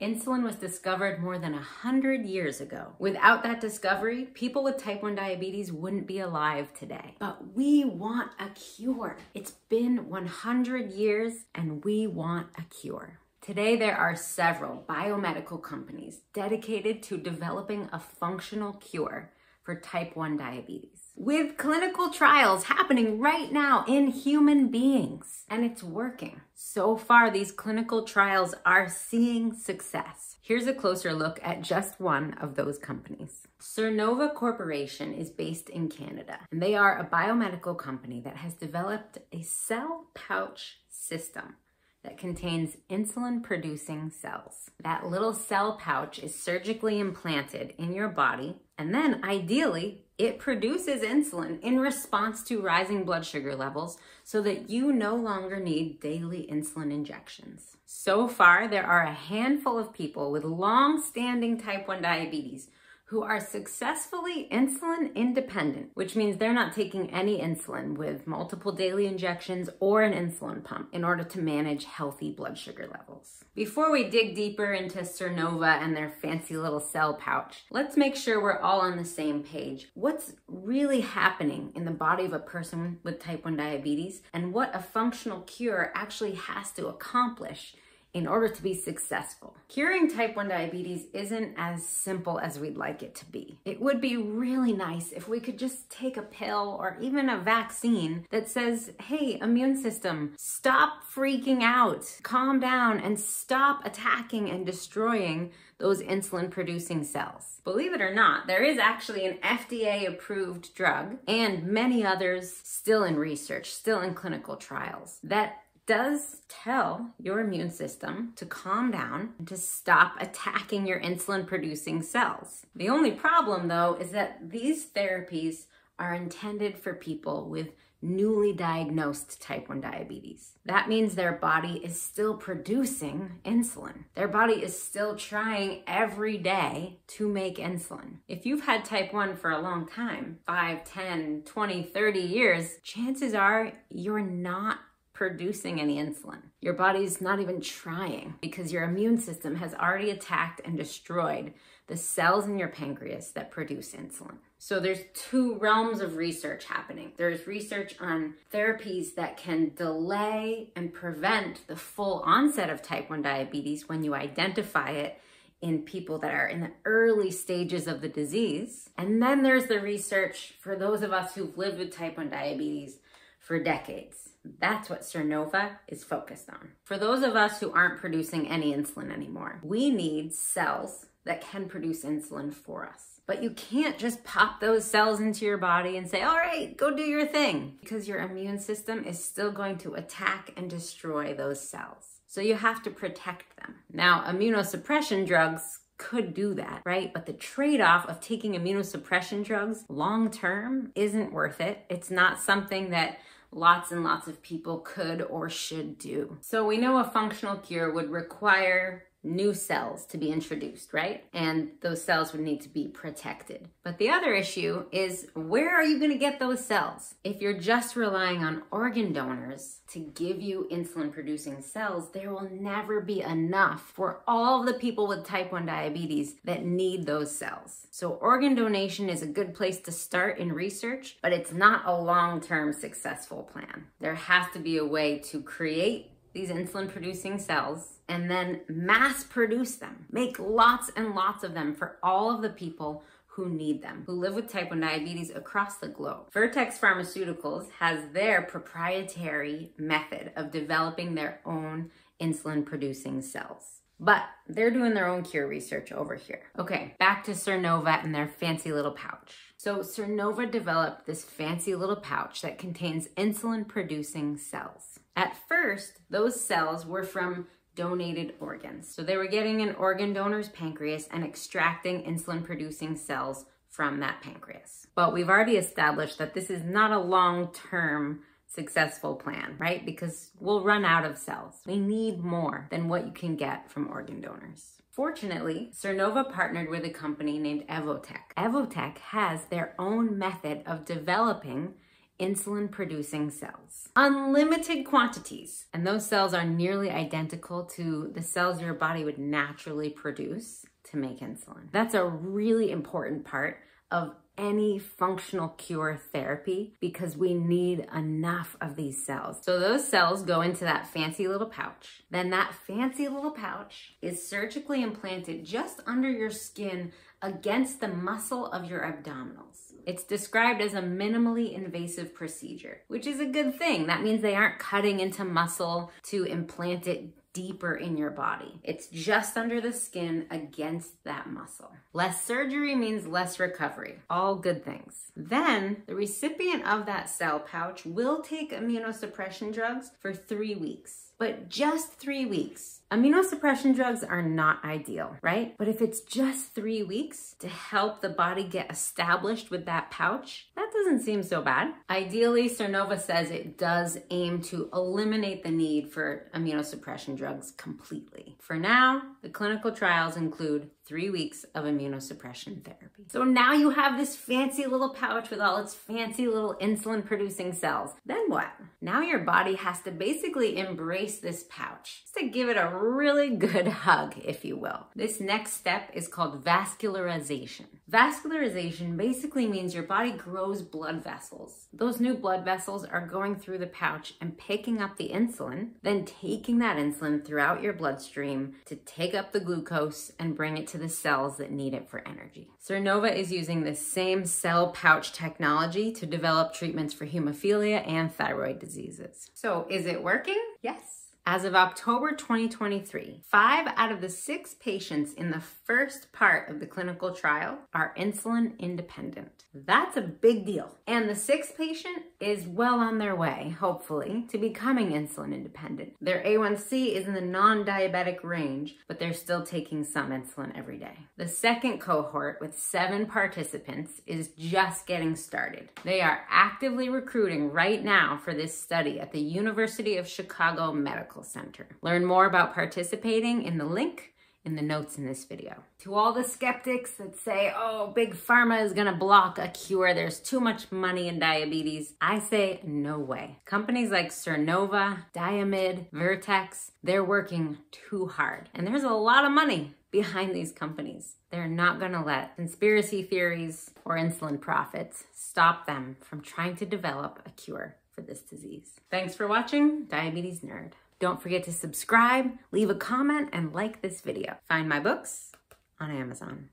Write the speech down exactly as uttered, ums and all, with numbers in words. Insulin was discovered more than one hundred years ago. Without that discovery, people with type one diabetes wouldn't be alive today. But we want a cure. It's been one hundred years and we want a cure. Today, there are several biomedical companies dedicated to developing a functional cure for type one diabetes, with clinical trials happening right now in human beings, and it's working. So far, these clinical trials are seeing success. Here's a closer look at just one of those companies. Sernova Corporation is based in Canada, and they are a biomedical company that has developed a cell pouch system that contains insulin-producing cells. That little cell pouch is surgically implanted in your body, and then ideally, it produces insulin in response to rising blood sugar levels so that you no longer need daily insulin injections. So far, there are a handful of people with long-standing type one diabetes who are successfully insulin independent, which means they're not taking any insulin with multiple daily injections or an insulin pump in order to manage healthy blood sugar levels. Before we dig deeper into Sernova and their fancy little cell pouch, let's make sure we're all on the same page. What's really happening in the body of a person with type one diabetes and what a functional cure actually has to accomplish in order to be successful. Curing type one diabetes isn't as simple as we'd like it to be. It would be really nice if we could just take a pill or even a vaccine that says, hey, immune system, stop freaking out, calm down, and stop attacking and destroying those insulin-producing cells. Believe it or not, there is actually an F D A-approved drug and many others still in research, still in clinical trials, that does tell your immune system to calm down and to stop attacking your insulin-producing cells. The only problem, though, is that these therapies are intended for people with newly diagnosed type one diabetes. That means their body is still producing insulin. Their body is still trying every day to make insulin. If you've had type one for a long time, five, ten, twenty, thirty years, chances are you're not producing any insulin. Your body's not even trying because your immune system has already attacked and destroyed the cells in your pancreas that produce insulin. So there's two realms of research happening. There's research on therapies that can delay and prevent the full onset of type one diabetes when you identify it in people that are in the early stages of the disease. And then there's the research for those of us who've lived with type one diabetes for decades. That's what Sernova is focused on. For those of us who aren't producing any insulin anymore, we need cells that can produce insulin for us. But you can't just pop those cells into your body and say, all right, go do your thing, because your immune system is still going to attack and destroy those cells. So you have to protect them. Now, immunosuppression drugs could do that, right? But the trade-off of taking immunosuppression drugs long-term isn't worth it. It's not something that lots and lots of people could or should do. So we know a functional cure would require new cells to be introduced, right? And those cells would need to be protected. But the other issue is, where are you going to get those cells? If you're just relying on organ donors to give you insulin-producing cells, there will never be enough for all the people with type one diabetes that need those cells. So organ donation is a good place to start in research, but it's not a long-term successful plan. There has to be a way to create these insulin-producing cells and then mass produce them. Make lots and lots of them for all of the people who need them, who live with type one diabetes across the globe. Vertex Pharmaceuticals has their proprietary method of developing their own insulin-producing cells. But they're doing their own cure research over here. Okay, back to Sernova and their fancy little pouch. So Sernova developed this fancy little pouch that contains insulin-producing cells. At first, those cells were from donated organs. So they were getting an organ donor's pancreas and extracting insulin-producing cells from that pancreas. But we've already established that this is not a long-term successful plan, right? Because we'll run out of cells. We need more than what you can get from organ donors. Fortunately, Sernova partnered with a company named Evotec. Evotec has their own method of developing insulin-producing cells. Unlimited quantities. And those cells are nearly identical to the cells your body would naturally produce to make insulin. That's a really important part of any functional cure therapy because we need enough of these cells. So those cells go into that fancy little pouch. Then that fancy little pouch is surgically implanted just under your skin against the muscle of your abdominals. It's described as a minimally invasive procedure, which is a good thing. That means they aren't cutting into muscle to implant it deeper in your body. It's just under the skin against that muscle. Less surgery means less recovery. All good things. Then the recipient of that cell pouch will take immunosuppression drugs for three weeks, but just three weeks. Immunosuppression drugs are not ideal, right? But if it's just three weeks to help the body get established with that pouch, that doesn't seem so bad. Ideally, Sernova says it does aim to eliminate the need for immunosuppression drugs drugs completely. For now, the clinical trials include three weeks of immunosuppression therapy. So now you have this fancy little pouch with all its fancy little insulin producing cells. Then what? Now your body has to basically embrace this pouch, just to give it a really good hug, if you will. This next step is called vascularization. Vascularization basically means your body grows blood vessels. Those new blood vessels are going through the pouch and picking up the insulin, then taking that insulin throughout your bloodstream to take up the glucose and bring it to the cells that need it for energy. Sernova is using the same cell pouch technology to develop treatments for hemophilia and thyroid diseases. So is it working? Yes. As of October twenty twenty-three, five out of the six patients in the first part of the clinical trial are insulin independent. That's a big deal. And the sixth patient is well on their way, hopefully, to becoming insulin independent. Their A one C is in the non-diabetic range, but they're still taking some insulin every day. The second cohort with seven participants is just getting started. They are actively recruiting right now for this study at the University of Chicago Medical Center. Learn more about participating in the link in the notes in this video. To all the skeptics that say, oh, big pharma is gonna block a cure, there's too much money in diabetes, I say no way. Companies like Sernova, Diamed, Vertex, they're working too hard. And there's a lot of money behind these companies. They're not gonna let conspiracy theories or insulin profits stop them from trying to develop a cure for this disease. Thanks for watching Diabetes Nerd. Don't forget to subscribe, leave a comment, and like this video. Find my books on Amazon.